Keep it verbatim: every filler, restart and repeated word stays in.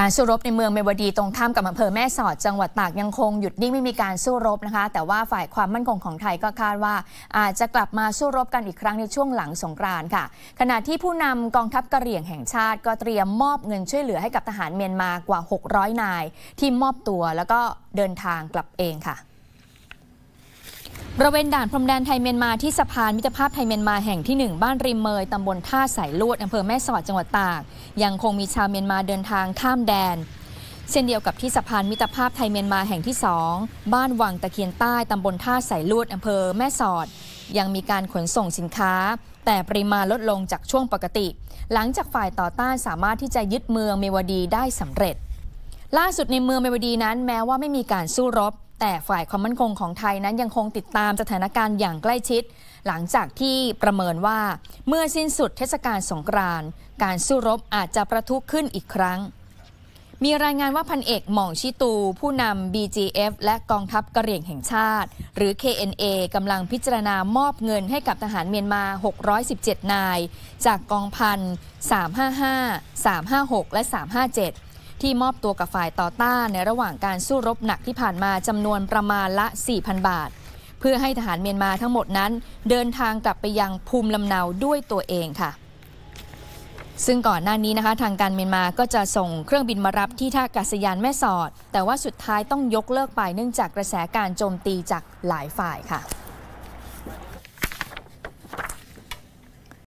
การสู้รบในเมืองเมวดีตรงข้ามกับอำเภอแม่สอดจังหวัดตากยังคงหยุดนิ่งไม่มีการสู้รบนะคะแต่ว่าฝ่ายความมั่นคงของไทยก็คาดว่าอาจจะกลับมาสู้รบกันอีกครั้งในช่วงหลังสงกรานต์ค่ะขณะที่ผู้นำกองทัพกะเหรี่ยงแห่งชาติก็เตรียมมอบเงินช่วยเหลือให้กับทหารเมียนมากว่าหกร้อยนายที่มอบตัวแล้วก็เดินทางกลับเองค่ะบริเวณด่านพรมแดนไทยเมียนมาที่สะพานมิตรภาพไทยเมียนมาแห่งที่หนึ่งบ้านริมเมยตำบลท่าสายลวดอำเภอแม่สอดจังหวัดตากยังคงมีชาวเมียนมาเดินทางข้ามแดนเช่นเดียวกับที่สะพานมิตรภาพไทยเมียนมาแห่งที่สองบ้านวังตะเคียนใต้ตำบลท่าสายลวดอำเภอแม่สอดยังมีการขนส่งสินค้าแต่ปริมาณลดลงจากช่วงปกติหลังจากฝ่ายต่อต้านสามารถที่จะยึดเมืองเมวดีได้สำเร็จล่าสุดในเมืองเมวดีนั้นแม้ว่าไม่มีการสู้รบแต่ฝ่ายความมั่นคงของไทยนั้นยังคงติดตามสถานการณ์อย่างใกล้ชิดหลังจากที่ประเมินว่าเมื่อสิ้นสุดเทศกาลสงกรานต์การสู้รบอาจจะประทุขึ้นอีกครั้งมีรายงานว่าพันเอกหม่องชิตูผู้นำ บี จี เอฟ และกองทัพกะเหรี่ยงแห่งชาติหรือ เค เอ็น เอ กำลังพิจารณามอบเงินให้กับทหารเมียนมาหกร้อยสิบเจ็ดนายจากกองพันสามห้าห้า สามห้าหกและสามห้าเจ็ดที่มอบตัวกับฝ่ายต่อต้านในระหว่างการสู้รบหนักที่ผ่านมาจำนวนประมาณละ สี่พัน บาทเพื่อให้ทหารเมียนมาทั้งหมดนั้นเดินทางกลับไปยังภูมิลำเนาด้วยตัวเองค่ะซึ่งก่อนหน้านี้นะคะทางการเมียนมาก็จะส่งเครื่องบินมารับที่ท่าอากาศยานแม่สอดแต่ว่าสุดท้ายต้องยกเลิกไปเนื่องจากกระแสการโจมตีจากหลายฝ่ายค่ะ